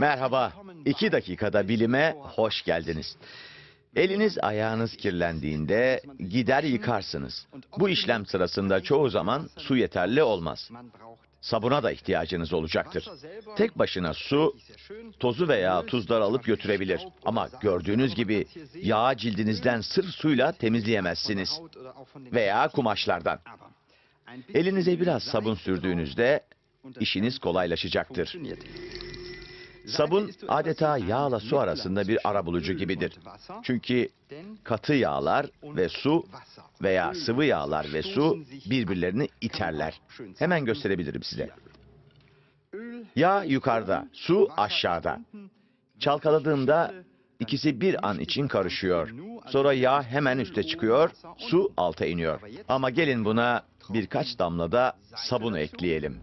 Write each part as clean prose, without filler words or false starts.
Merhaba, 2 dakikada bilime hoş geldiniz. Eliniz ayağınız kirlendiğinde gider yıkarsınız. Bu işlem sırasında çoğu zaman su yeterli olmaz. Sabuna da ihtiyacınız olacaktır. Tek başına su, tozu veya tuzları alıp götürebilir. Ama gördüğünüz gibi yağı cildinizden sırf suyla temizleyemezsiniz. Veya kumaşlardan. Elinize biraz sabun sürdüğünüzde işiniz kolaylaşacaktır. Sabun adeta yağla su arasında bir arabulucu gibidir. Çünkü katı yağlar ve su veya sıvı yağlar ve su birbirlerini iterler. Hemen gösterebilirim size. Yağ yukarıda, su aşağıda. Çalkaladığında ikisi bir an için karışıyor. Sonra yağ hemen üste çıkıyor, su alta iniyor. Ama gelin buna birkaç damla da sabunu ekleyelim.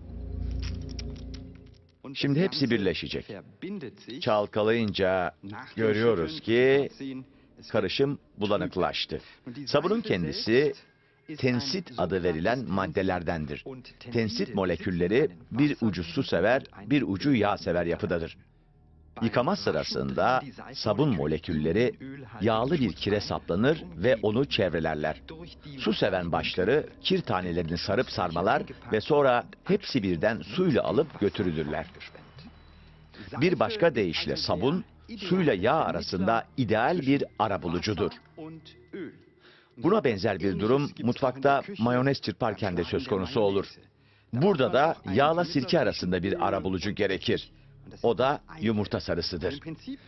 Şimdi hepsi birleşecek. Çalkalayınca görüyoruz ki karışım bulanıklaştı. Sabunun kendisi tensit adı verilen maddelerdendir. Tensit molekülleri bir ucu su sever, bir ucu yağ sever yapıdadır. Yıkama sırasında sabun molekülleri yağlı bir kire saplanır ve onu çevrelerler. Su seven başları kir tanelerini sarıp sarmalar ve sonra hepsi birden suyla alıp götürülürler. Bir başka deyişle sabun, suyla yağ arasında ideal bir arabulucudur. Buna benzer bir durum mutfakta mayonez çırparken de söz konusu olur. Burada da yağla sirke arasında bir arabulucu gerekir. O da yumurta sarısıdır.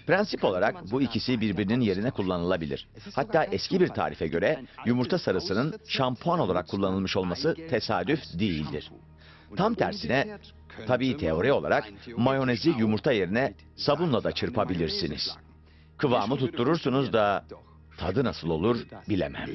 Prensip olarak bu ikisi birbirinin yerine kullanılabilir. Hatta eski bir tarife göre yumurta sarısının şampuan olarak kullanılmış olması tesadüf değildir. Tam tersine, tabii teori olarak mayonezi yumurta yerine sabunla da çırpabilirsiniz. Kıvamı tutturursunuz da tadı nasıl olur bilemem.